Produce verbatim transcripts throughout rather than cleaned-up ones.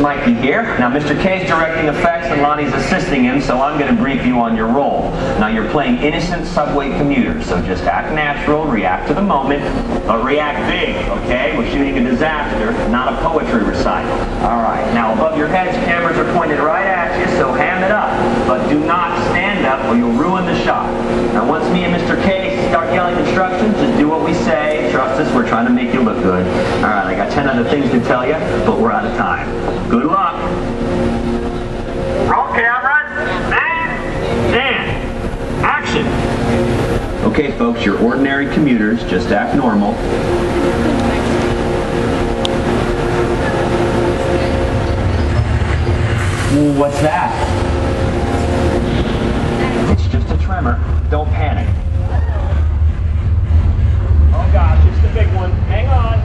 Might be here. Now, Mister K is directing effects and Lonnie's assisting him, so I'm going to brief you on your role. Now, you're playing innocent subway commuters, so just act natural, react to the moment, but react big, okay? We're shooting a disaster, not a poetry recital. All right. Now, above your heads, cameras are pointed right at you, so ham it up, but do not stand up or you'll ruin the shot. Now, once me and Mister K start yelling instructions, just do what we say. Trust us, we're trying to make you look good. All right, I got ten other things to tell you, but we're out of time. Good luck. Roll camera. And, and action. Okay, folks, you're ordinary commuters. Just act normal. What's that? It's just a tremor. Don't panic. Oh, gosh, it's the big one. Hang on.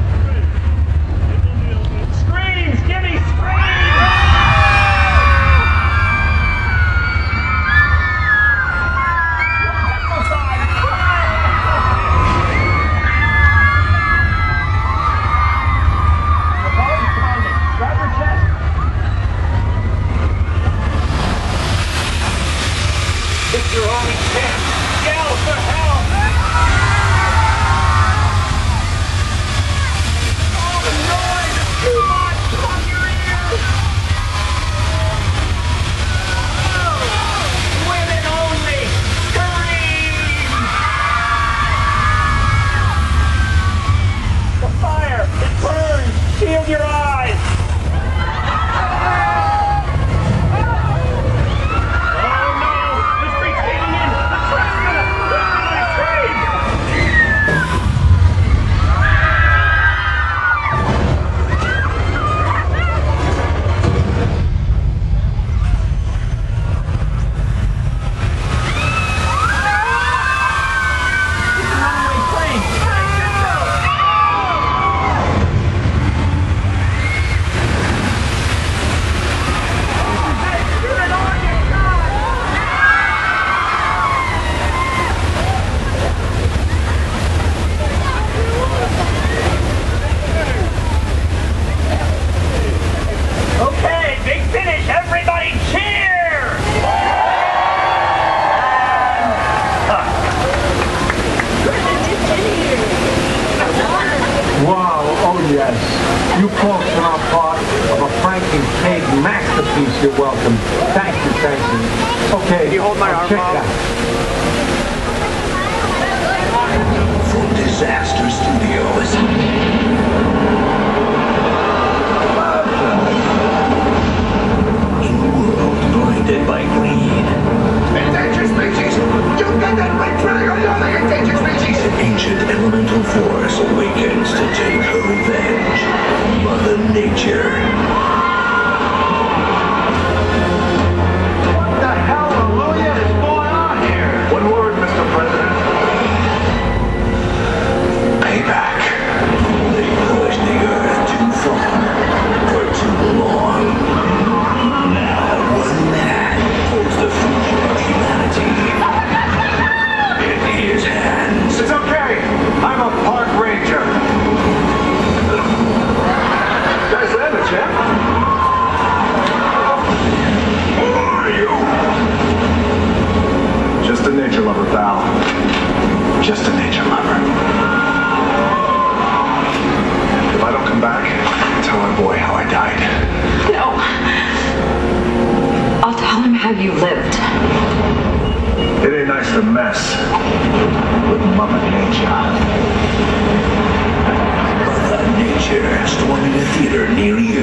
You folks are now part of a Frank Kincaid masterpiece. You're welcome. Thank you, thank you. Okay, can you hold my arm, check that. From Disaster Studios. In a world blinded by greed. Endangered species! You did that by killing all the endangered species! An ancient elemental force awakens to take her revenge. Mother Nature. What the hell, hallelujah, is going on here? One word, Mister President. Payback. They pushed the earth too far for too long. Now one man holds the future of humanity in his hands. It's okay. I'm a park ranger. You lived. It ain't nice to mess with Mother Nature. Mother Nature storming a theater near you.